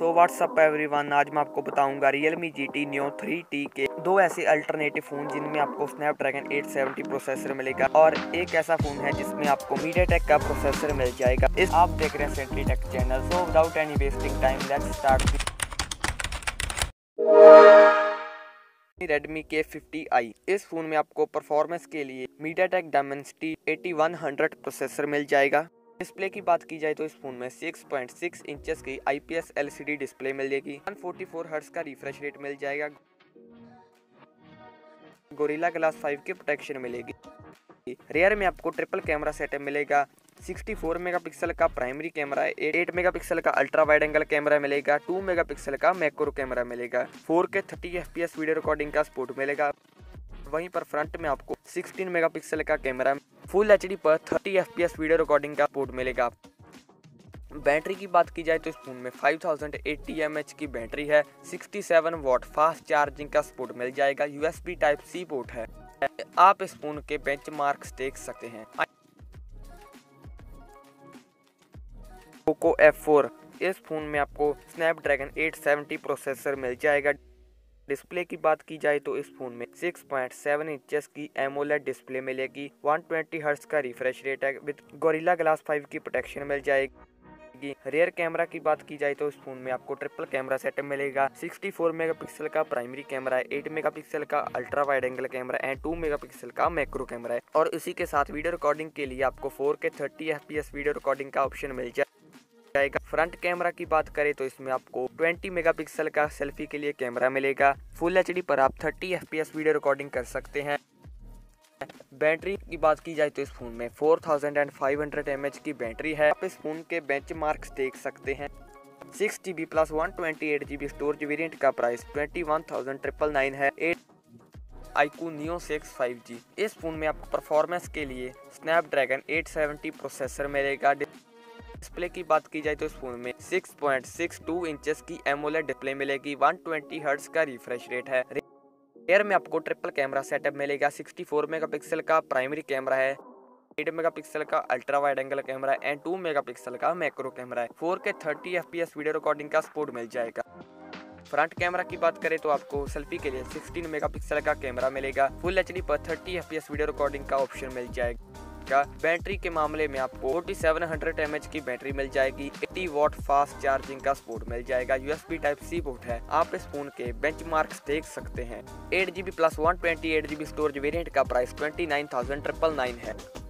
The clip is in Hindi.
सो व्हाट्सअप एवरीवन, आज मैं आपको बताऊंगा Realme GT Neo 3T के दो ऐसे अल्टरनेटिव फ़ोन जिनमें आपको Snapdragon 870 प्रोसेसर मिलेगा और एक ऐसा फ़ोन है जिसमें आपको MediaTek का प्रोसेसर मिल जाएगा। इस आप देख रहे हैं Sentry tech channel. So without any wasting time let's start. Redmi K50i इस फोन में आपको परफॉर्मेंस के लिए MediaTek Dimensity 8100 प्रोसेसर मिल जाएगा। डिस्प्ले की बात की जाए तो इस फोन में 6.6 इंचेस की IPS LCD डिस्प्ले मिलेगी, 144 हर्ट्ज का रिफ्रेश रेट मिल जाएगा, Gorilla Glass 5 की प्रोटेक्शन मिलेगी। रियर में आपको ट्रिपल कैमरा सेटअप मिलेगा, 64 मेगापिक्सल का प्राइमरी कैमरा है, 8 मेगापिक्सल का अल्ट्रा वाइड एंगल कैमरा मिलेगा, 2 मेगापिक्सल का मैक्रो कैमरा मिलेगा, 4K 30fps वीडियो रिकॉर्डिंग का सपोर्ट मिलेगा। वहीं पर फ्रंट में आपको 16 मेगापिक्सल का कैमरा, फुल एचडी पर 30fps वीडियो रिकॉर्डिंग का सपोर्ट मिलेगा। बैटरी की बात की जाए तो इस फोन में 5080 mAh की बैटरी है, 67 वाट फास्ट चार्जिंग का सपोर्ट मिल जाएगा, USB Type C पोर्ट है। आप इस फोन के बेंचमार्क्स देख सकते हैं। पोको F4 इस फोन में आपको Snapdragon 870 प्रोसेसर मिल जाएगा। डिस्प्ले की बात की जाए तो इस फोन में 6.7 इंचेस की AMOLED डिस्प्ले मिलेगी, 120 हर्ट्ज का रिफ्रेश रेट है, विद Gorilla Glass 5 की प्रोटेक्शन मिल जाएगी। रियर कैमरा की बात की जाए तो इस फोन में आपको ट्रिपल कैमरा सेटअप मिलेगा, 64 मेगापिक्सल का प्राइमरी कैमरा है, 8 मेगापिक्सल का ultra wide angle camera and 2 megapixel का मैक्रो कैमरा है। और इसी के साथ वीडियो रिकॉर्डिंग के लिए आपको 4K 30fps वीडियो रिकॉर्डिंग का ऑप्शन मिल जाएगा। फ्रंट कैमरा की बात करें तो इसमें आपको 20 मेगापिक्सल का सेल्फी के लिए कैमरा मिलेगा, फुल एचडी पर आप 30fps वीडियो रिकॉर्डिंग कर सकते हैं। बैटरी की बात की जाए तो इस फोन में 4500 mAh की बैटरी है। आप इस फोन के बेंचमार्क्स देख सकते हैं। 6GB plus 128GB storage variant का प्राइस 21,999 है। iQOO Neo 6 5G इस फोन में आपको परफॉर्मेंस के लिए Snapdragon 870 प्रोसेसर मिलेगा। डिस्प्ले की बात की जाए तो इस फोन में 6.62 इंचेस की AMOLED डिस्प्ले मिलेगी, 120 हर्ट्ज का रिफ्रेश रेट है। रियर में आपको ट्रिपल कैमरा सेटअप मिलेगा, 64 मेगापिक्सल का प्राइमरी कैमरा है, 8 मेगापिक्सल का ultra wide angle camera and 2 megapixel का मैक्रो कैमरा है। 4K 30fps वीडियो रिकॉर्डिंग का सपोर्ट मिल जाएगा। फ्रंट कैमरा की बात करें तो आपको सेल्फी के लिए 16 मेगापिक्सल का कैमरा मिलेगा, फुल एचडी पर 30fps वीडियो रिकॉर्डिंग का ऑप्शन मिल जाएगा। बैटरी के मामले में आपको 4700 mAh की बैटरी मिल जाएगी, 80 वाट फास्ट चार्जिंग का सपोर्ट मिल जाएगा, USB Type C पोर्ट है। आप इस फोन के बेंचमार्क्स देख सकते हैं। 8GB plus 128GB storage variant का प्राइस 29,999 है।